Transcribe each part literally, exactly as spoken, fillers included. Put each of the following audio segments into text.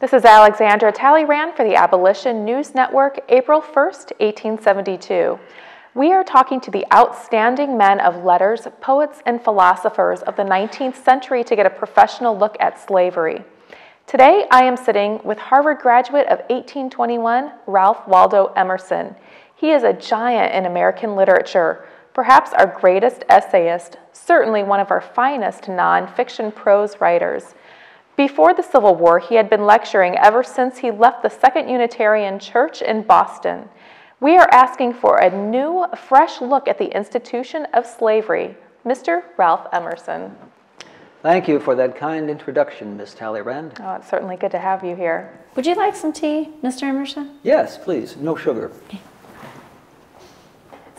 This is Alexandra Talleyrand for the Abolition News Network, April first, eighteen seventy-two. We are talking to the outstanding men of letters, poets, and philosophers of the nineteenth century to get a professional look at slavery. Today, I am sitting with Harvard graduate of eighteen twenty-one, Ralph Waldo Emerson. He is a giant in American literature, perhaps our greatest essayist, certainly one of our finest nonfiction prose writers. Before the Civil War, he had been lecturing ever since he left the Second Unitarian Church in Boston. We are asking for a new, fresh look at the institution of slavery. Mister Ralph Emerson. Thank you for that kind introduction, Miz Talleyrand. Oh, it's certainly good to have you here. Would you like some tea, Mister Emerson? Yes, please. No sugar.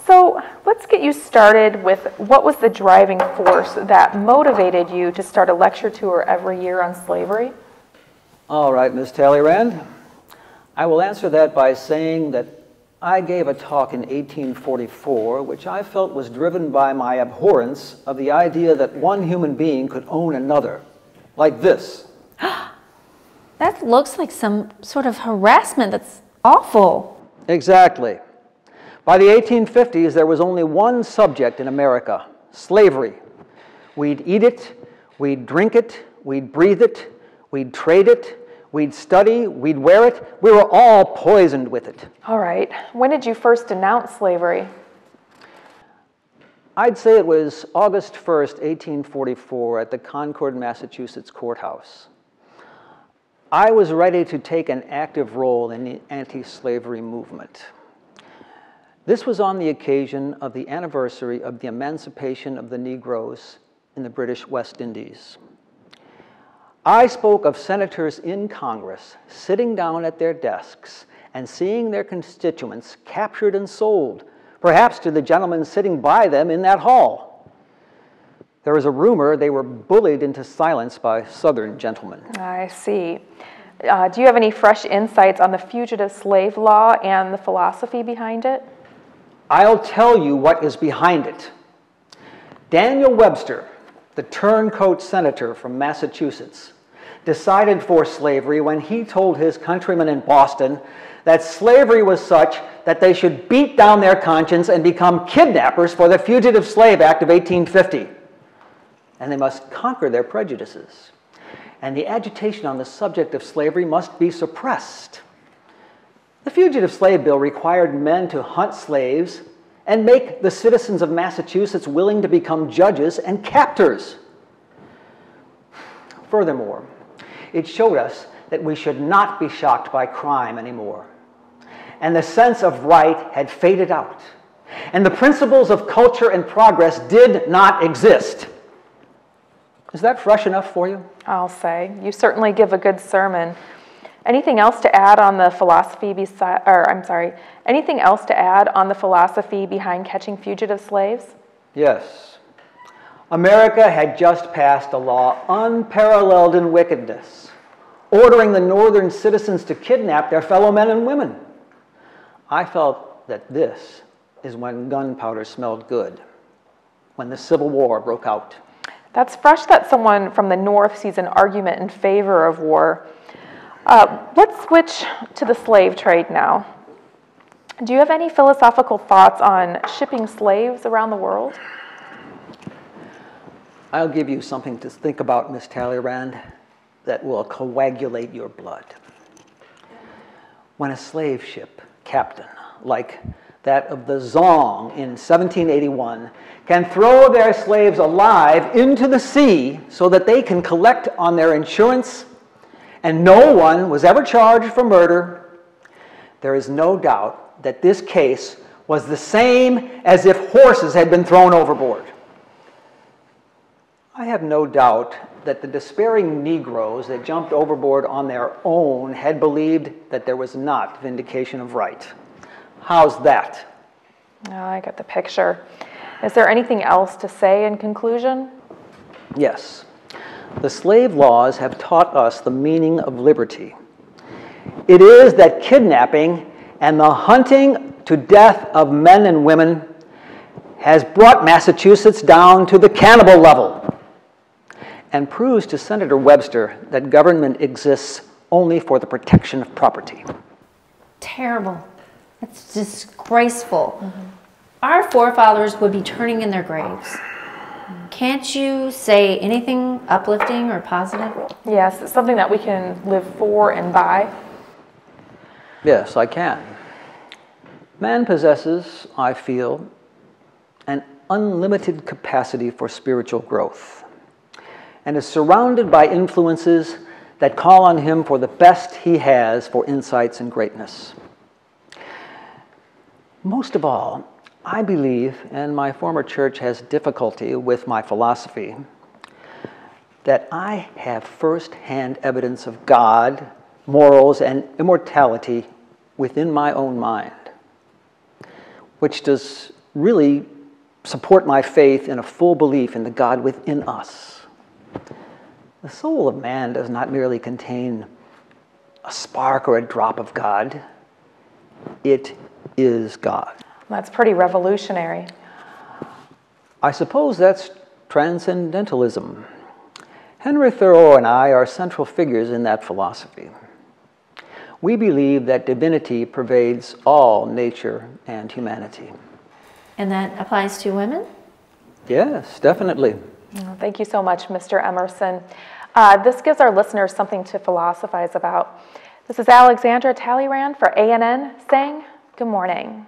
So let's get you started with what was the driving force that motivated you to start a lecture tour every year on slavery? All right, Miz Talleyrand. I will answer that by saying that I gave a talk in eighteen forty-four, which I felt was driven by my abhorrence of the idea that one human being could own another, like this. That looks like some sort of harassment. That's awful. Exactly. By the eighteen fifties, there was only one subject in America, slavery. We'd eat it, we'd drink it, we'd breathe it, we'd trade it, we'd study, we'd wear it. We were all poisoned with it. All right. When did you first denounce slavery? I'd say it was August first, eighteen forty-four, at the Concord, Massachusetts courthouse. I was ready to take an active role in the anti-slavery movement. This was on the occasion of the anniversary of the emancipation of the Negroes in the British West Indies. I spoke of senators in Congress sitting down at their desks and seeing their constituents captured and sold, perhaps to the gentlemen sitting by them in that hall. There is a rumor they were bullied into silence by Southern gentlemen. I see. Uh, do you have any fresh insights on the fugitive slave law and the philosophy behind it? I'll tell you what is behind it. Daniel Webster, the turncoat senator from Massachusetts, decided for slavery when he told his countrymen in Boston that slavery was such that they should beat down their conscience and become kidnappers for the Fugitive Slave Act of eighteen fifty. And they must conquer their prejudices. And the agitation on the subject of slavery must be suppressed. The Fugitive Slave Bill required men to hunt slaves and make the citizens of Massachusetts willing to become judges and captors. Furthermore, it showed us that we should not be shocked by crime anymore. And the sense of right had faded out. And the principles of culture and progress did not exist. Is that fresh enough for you? I'll say. You certainly give a good sermon. Anything else to add on the philosophy beside, or I'm sorry, anything else to add on the philosophy behind catching fugitive slaves? Yes. America had just passed a law unparalleled in wickedness, ordering the northern citizens to kidnap their fellow men and women. I felt that this is when gunpowder smelled good, when the Civil War broke out. That's fresh that someone from the North sees an argument in favor of war. Uh, let's switch to the slave trade now. Do you have any philosophical thoughts on shipping slaves around the world? I'll give you something to think about, Miz Talleyrand, that will coagulate your blood. When a slave ship captain, like that of the Zong in seventeen eighty-one, can throw their slaves alive into the sea so that they can collect on their insurance, and no one was ever charged for murder, there is no doubt that this case was the same as if horses had been thrown overboard. I have no doubt that the despairing Negroes that jumped overboard on their own had believed that there was not vindication of right. How's that? Oh, I got the picture. Is there anything else to say in conclusion? Yes. The slave laws have taught us the meaning of liberty. It is that kidnapping and the hunting to death of men and women has brought Massachusetts down to the cannibal level and proves to Senator Webster that government exists only for the protection of property. Terrible. That's disgraceful. Mm-hmm. Our forefathers would be turning in their graves. Can't you say anything uplifting or positive? Yes, it's something that we can live for and by. Yes, I can. Man possesses, I feel, an unlimited capacity for spiritual growth and is surrounded by influences that call on him for the best he has for insights and greatness. Most of all, I believe, and my former church has difficulty with my philosophy, that I have first-hand evidence of God, morals, and immortality within my own mind, which does really support my faith in a full belief in the God within us. The soul of man does not merely contain a spark or a drop of God. It is God. That's pretty revolutionary. I suppose that's transcendentalism. Henry Thoreau and I are central figures in that philosophy. We believe that divinity pervades all nature and humanity. And that applies to women? Yes, definitely. Well, thank you so much, Mister Emerson. Uh, this gives our listeners something to philosophize about. This is Alexandra Talleyrand for A N N saying good morning.